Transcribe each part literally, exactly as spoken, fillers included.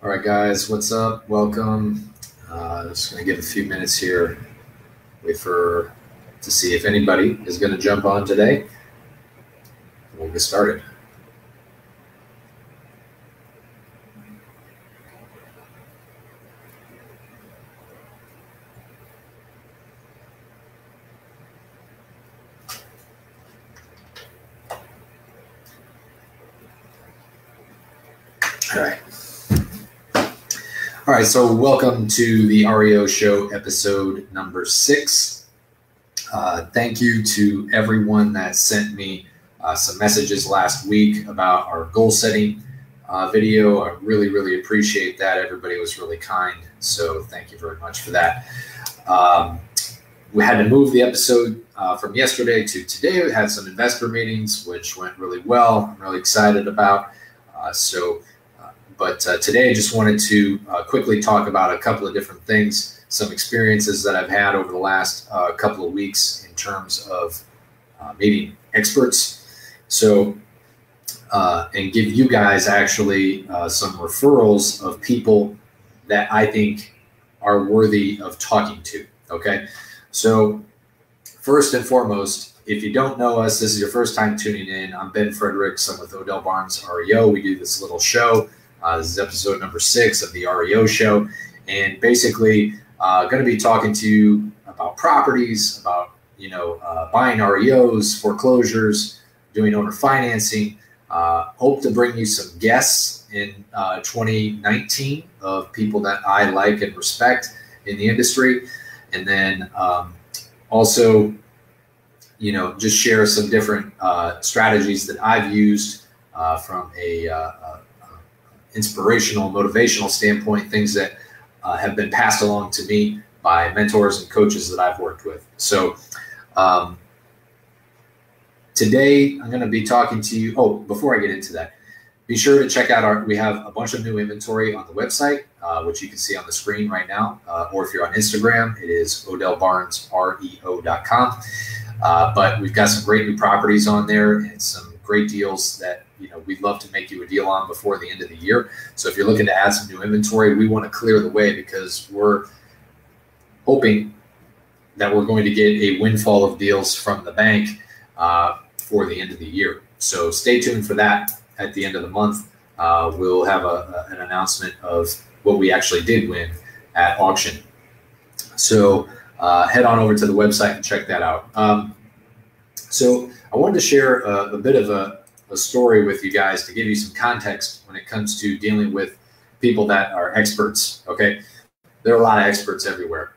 All right, guys, what's up? Welcome. Uh, I'm just going to give a few minutes here. Wait for to see if anybody is going to jump on today. We'll get started. All right. All right, so welcome to the R E O Show, episode number six. Uh, thank you to everyone that sent me uh, some messages last week about our goal setting uh, video. I really, really appreciate that. Everybody was really kind, so thank you very much for that. Um, we had to move the episode uh, from yesterday to today. We had some investor meetings, which went really well. I'm really excited about. Uh, so. But uh, today I just wanted to uh, quickly talk about a couple of different things, some experiences that I've had over the last uh, couple of weeks in terms of uh, meeting experts. So, uh, and give you guys actually uh, some referrals of people that I think are worthy of talking to, okay? So first and foremost, if you don't know us, this is your first time tuning in. I'm Ben Frederick, I'm with Odell Barnes R E O. We do this little show. Uh, this is episode number six of the R E O Show, and basically uh, going to be talking to you about properties, about you know uh, buying R E Os, foreclosures, doing owner financing. Uh, hope to bring you some guests in uh, twenty nineteen of people that I like and respect in the industry, and then um, also you know just share some different uh, strategies that I've used uh, from a uh, inspirational, motivational standpoint, things that uh, have been passed along to me by mentors and coaches that I've worked with. So um, today I'm going to be talking to you. Oh, before I get into that, be sure to check out our, we have a bunch of new inventory on the website, uh, which you can see on the screen right now. Uh, or if you're on Instagram, it is odell barnes reo dot com. Uh, but we've got some great new properties on there and some great deals that you know we'd love to make you a deal on before the end of the year. So if you're looking to add some new inventory, we want to clear the way because we're hoping that we're going to get a windfall of deals from the bank uh, for the end of the year. So stay tuned for that. At the end of the month, uh, we'll have a, a, an announcement of what we actually did win at auction. So uh, head on over to the website and check that out. Um, so I wanted to share a, a bit of a a story with you guys to give you some context when it comes to dealing with people that are experts, okay? There are a lot of experts everywhere.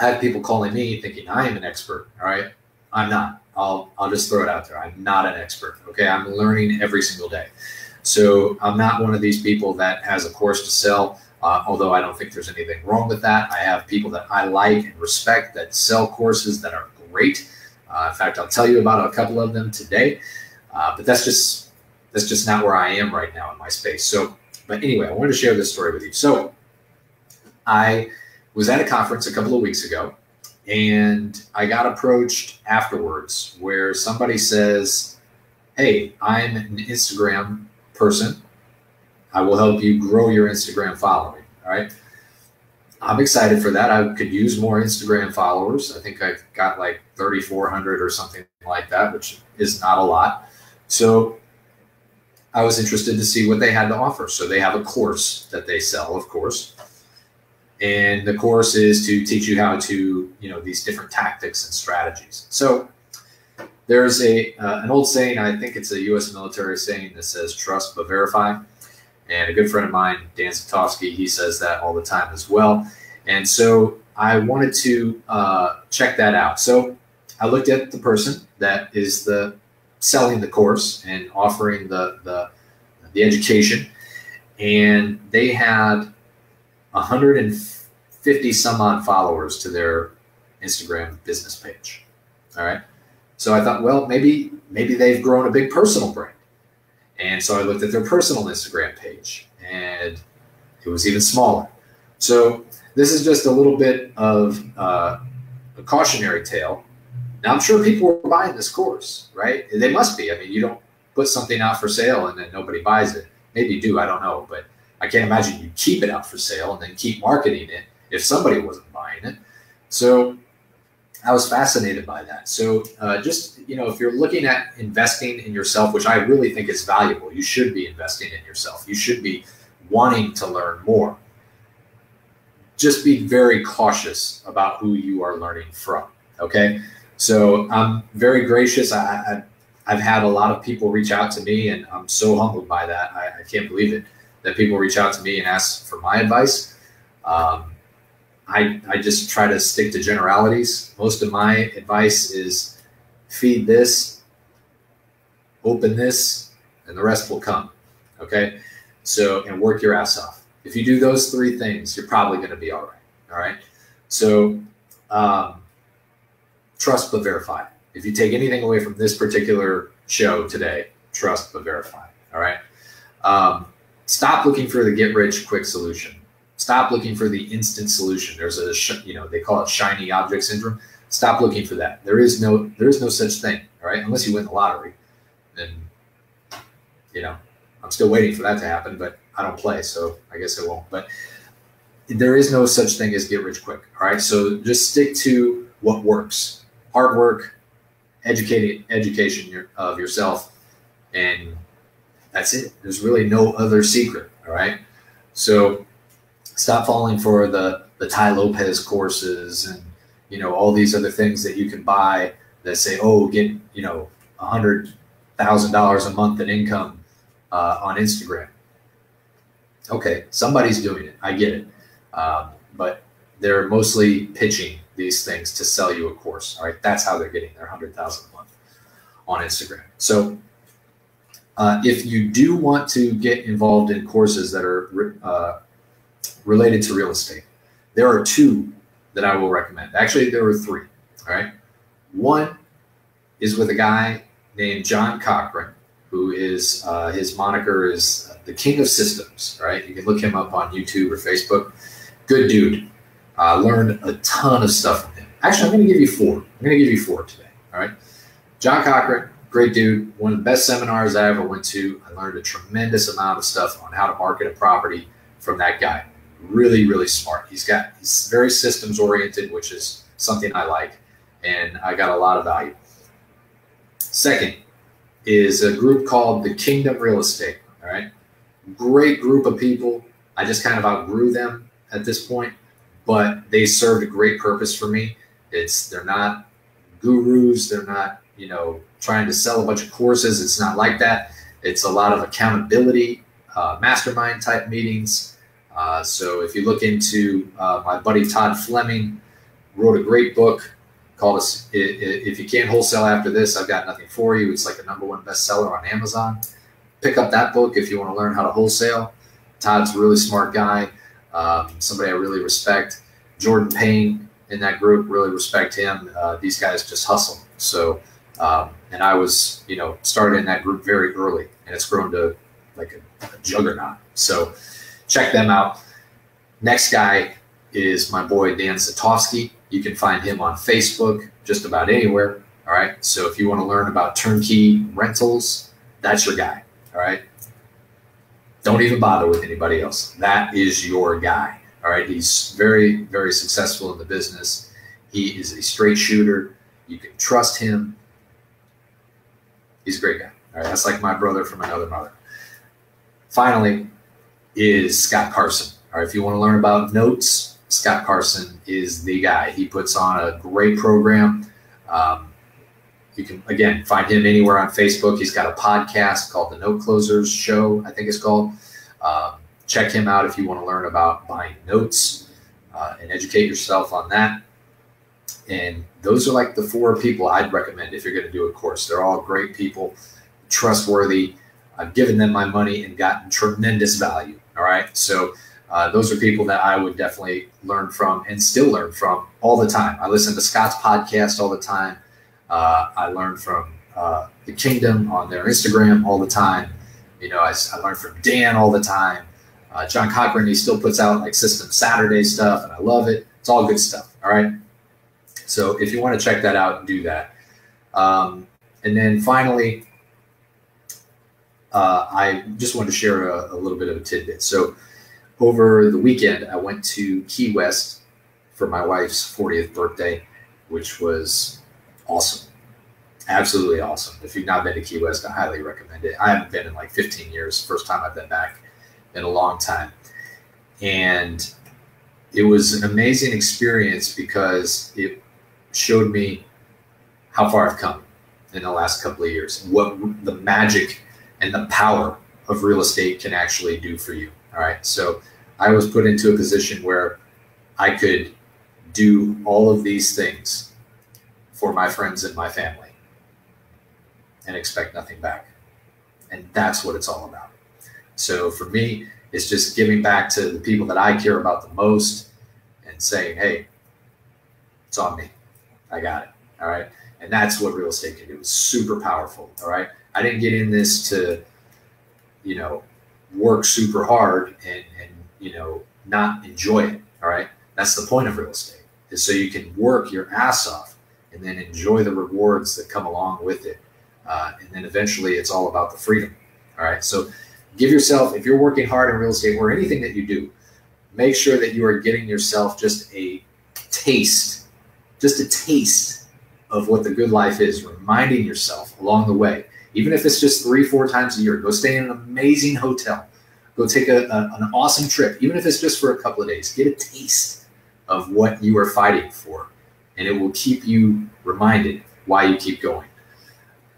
I have people calling me thinking I am an expert, all right? I'm not. I'll, I'll just throw it out there. I'm not an expert, okay? I'm learning every single day. So I'm not one of these people that has a course to sell, uh, although I don't think there's anything wrong with that. I have people that I like and respect that sell courses that are great. Uh, in fact, I'll tell you about a couple of them today. Uh, but that's just that's just not where I am right now in my space. So, but anyway, I wanted to share this story with you. So, I was at a conference a couple of weeks ago, and I got approached afterwards where somebody says, "Hey, I'm an Instagram person. I will help you grow your Instagram following." All right, I'm excited for that. I could use more Instagram followers. I think I've got like thirty-four hundred or something like that, which is not a lot. So I was interested to see what they had to offer. So they have a course that they sell, of course. And the course is to teach you how to, you know, these different tactics and strategies. So there's a uh, an old saying, I think it's a U S military saying that says, trust but verify. And a good friend of mine, Dan Zatkovsky, he says that all the time as well. And so I wanted to uh, check that out. So I looked at the person that is the selling the course and offering the, the, the education, and they had one hundred fifty some odd followers to their Instagram business page. All right. So I thought, well, maybe, maybe they've grown a big personal brand. And so I looked at their personal Instagram page, and it was even smaller. So this is just a little bit of uh, a cautionary tale. Now, I'm sure people are buying this course, right? They must be. I mean, you don't put something out for sale and then nobody buys it. Maybe you do. I don't know. But I can't imagine you keep it up for sale and then keep marketing it if somebody wasn't buying it. So I was fascinated by that. So uh, just, you know, if you're looking at investing in yourself, which I really think is valuable, you should be investing in yourself. You should be wanting to learn more. Just be very cautious about who you are learning from. Okay. So I'm very gracious. I, I, I've had a lot of people reach out to me, and I'm so humbled by that. I, I can't believe it, that people reach out to me and ask for my advice. Um, I, I just try to stick to generalities. Most of my advice is feed this, open this, and the rest will come. Okay. So, and work your ass off. If you do those three things, you're probably going to be all right. All right. So, um, trust, but verify. If you take anything away from this particular show today, trust, but verify. All right. Um, stop looking for the get rich quick solution. Stop looking for the instant solution. There's a, sh you know, they call it shiny object syndrome. Stop looking for that. There is no, there is no such thing. All right. Unless you win the lottery, then, you know, I'm still waiting for that to happen, but I don't play, so I guess it won't. But there is no such thing as get rich quick. All right. So just stick to what works. Hard work, educating, education of yourself. And that's it. There's really no other secret. All right. So stop falling for the, the Tai Lopez courses and, you know, all these other things that you can buy that say, oh, get, you know, a hundred thousand dollars a month in income uh, on Instagram. Okay, somebody's doing it. I get it. Um, but they're mostly pitching these things to sell you a course. All right. That's how they're getting their hundred thousand a month on Instagram. So uh, if you do want to get involved in courses that are uh, related to real estate, there are two that I will recommend. Actually, there are three. All right. One is with a guy named John Cochran, who is, uh, his moniker is the King of Systems, right? You can look him up on YouTube or Facebook. Good dude. I uh, learned a ton of stuff from him. Actually, I'm going to give you four. I'm going to give you four today, all right? John Cochran, great dude. One of the best seminars I ever went to. I learned a tremendous amount of stuff on how to market a property from that guy. Really, really smart. He's got, he's very systems oriented, which is something I like, and I got a lot of value. Second is a group called the Kingdom Real Estate. All right. Great group of people. I just kind of outgrew them at this point, but they served a great purpose for me. It's, they're not gurus. They're not, you know, trying to sell a bunch of courses. It's not like that. It's a lot of accountability, uh, mastermind type meetings. Uh, so if you look into, uh, my buddy, Todd Fleming wrote a great book called us. If you can't wholesale after this, I've got nothing for you. It's like the number one bestseller on Amazon. Pick up that book if you want to learn how to wholesale. Todd's a really smart guy, um, somebody I really respect. Jordan Payne in that group, really respect him. Uh, these guys just hustle. So, um, and I was, you know, started in that group very early, and it's grown to like a, a juggernaut. So check them out. Next guy is my boy, Dan Zatkovsky. You can find him on Facebook, just about anywhere. All right. So if you want to learn about turnkey rentals, that's your guy. All right. Don't even bother with anybody else. That is your guy. All right. He's very, very successful in the business. He is a straight shooter. You can trust him. He's a great guy. All right. That's like my brother from another mother. Finally is Scott Carson. All right. If you want to learn about notes, Scott Carson is the guy. He puts on a great program. Um, You can, again, find him anywhere on Facebook. He's got a podcast called The Note Closers Show, I think it's called. Um, check him out if you want to learn about buying notes uh, and educate yourself on that. And those are like the four people I'd recommend if you're going to do a course. They're all great people, trustworthy. I've given them my money and gotten tremendous value. All right. So uh, those are people that I would definitely learn from and still learn from all the time. I listen to Scott's podcast all the time. Uh, I learn from uh, the Kingdom on their Instagram all the time. You know, I, I learn from Dan all the time. Uh, John Cochran, he still puts out like System Saturday stuff, and I love it. It's all good stuff. All right. So if you want to check that out, do that. Um, and then finally, uh, I just wanted to share a, a little bit of a tidbit. So over the weekend, I went to Key West for my wife's fortieth birthday, which was awesome. Absolutely awesome. If you've not been to Key West, I highly recommend it. I haven't been in like fifteen years. First time I've been back in a long time. And it was an amazing experience because it showed me how far I've come in the last couple of years, what the magic and the power of real estate can actually do for you. All right. So I was put into a position where I could do all of these things for my friends and my family and expect nothing back. And that's what it's all about. So for me, it's just giving back to the people that I care about the most and saying, hey, it's on me. I got it. All right. And that's what real estate can do. It's super powerful. All right. I didn't get in this to, you know, work super hard and, and, you know, not enjoy it. All right. That's the point of real estate, is so you can work your ass off and then enjoy the rewards that come along with it. Uh, and then eventually it's all about the freedom. All right. So give yourself, if you're working hard in real estate or anything that you do, make sure that you are getting yourself just a taste, just a taste of what the good life is, reminding yourself along the way. Even if it's just three, four times a year, go stay in an amazing hotel, go take a, a, an awesome trip. Even if it's just for a couple of days, get a taste of what you are fighting for, and it will keep you reminded why you keep going.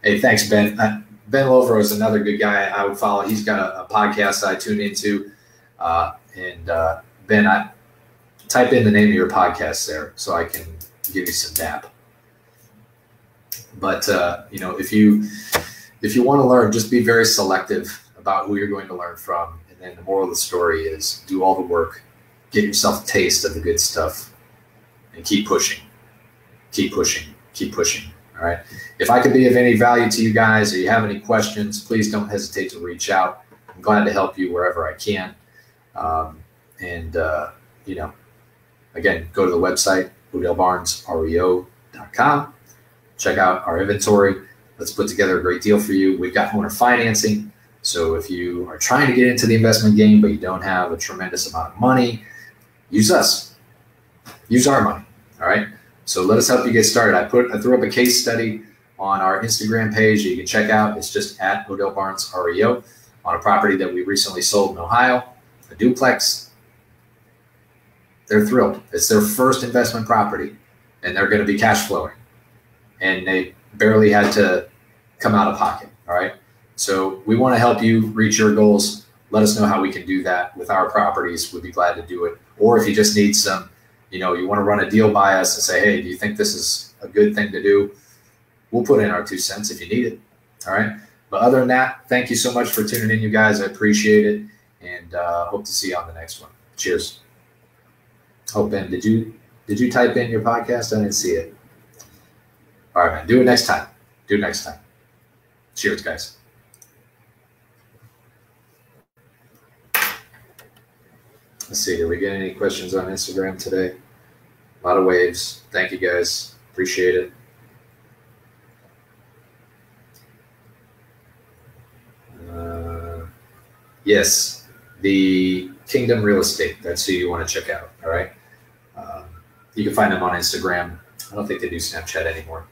Hey, thanks, Ben. Uh, Ben Lovero is another good guy I would follow. He's got a, a podcast I tune into. Uh, and uh, Ben, I type in the name of your podcast there so I can give you some dap. But, uh, you know, if you, if you want to learn, just be very selective about who you're going to learn from. And then the moral of the story is do all the work, get yourself a taste of the good stuff, and keep pushing, keep pushing, keep pushing. All right. If I could be of any value to you guys, or you have any questions, please don't hesitate to reach out. I'm glad to help you wherever I can. Um, and, uh, you know, again, go to the website, Odell Barnes R E O dot com. Check out our inventory. Let's put together a great deal for you. We've got owner financing. So if you are trying to get into the investment game, but you don't have a tremendous amount of money, use us, use our money. All right. So let us help you get started. I put I threw up a case study on our Instagram page that you can check out. It's just at Odell Barnes R E O on a property that we recently sold in Ohio, a duplex. They're thrilled. It's their first investment property, and they're going to be cash flowing. And they barely had to come out of pocket. All right. So we want to help you reach your goals. Let us know how we can do that with our properties. We'd be glad to do it. Or if you just need some, you know, you want to run a deal by us and say, hey, do you think this is a good thing to do? We'll put in our two cents if you need it. All right. But other than that, thank you so much for tuning in, you guys. I appreciate it. And uh, hope to see you on the next one. Cheers. Oh, Ben, did you, did you type in your podcast? I didn't see it. All right, man. Do it next time. Do it next time. Cheers, guys. Let's see. Did we get any questions on Instagram today? A lot of waves. Thank you, guys. Appreciate it. Uh, yes, the Kingdom Real Estate. That's who you want to check out. All right. Um, you can find them on Instagram. I don't think they do Snapchat anymore.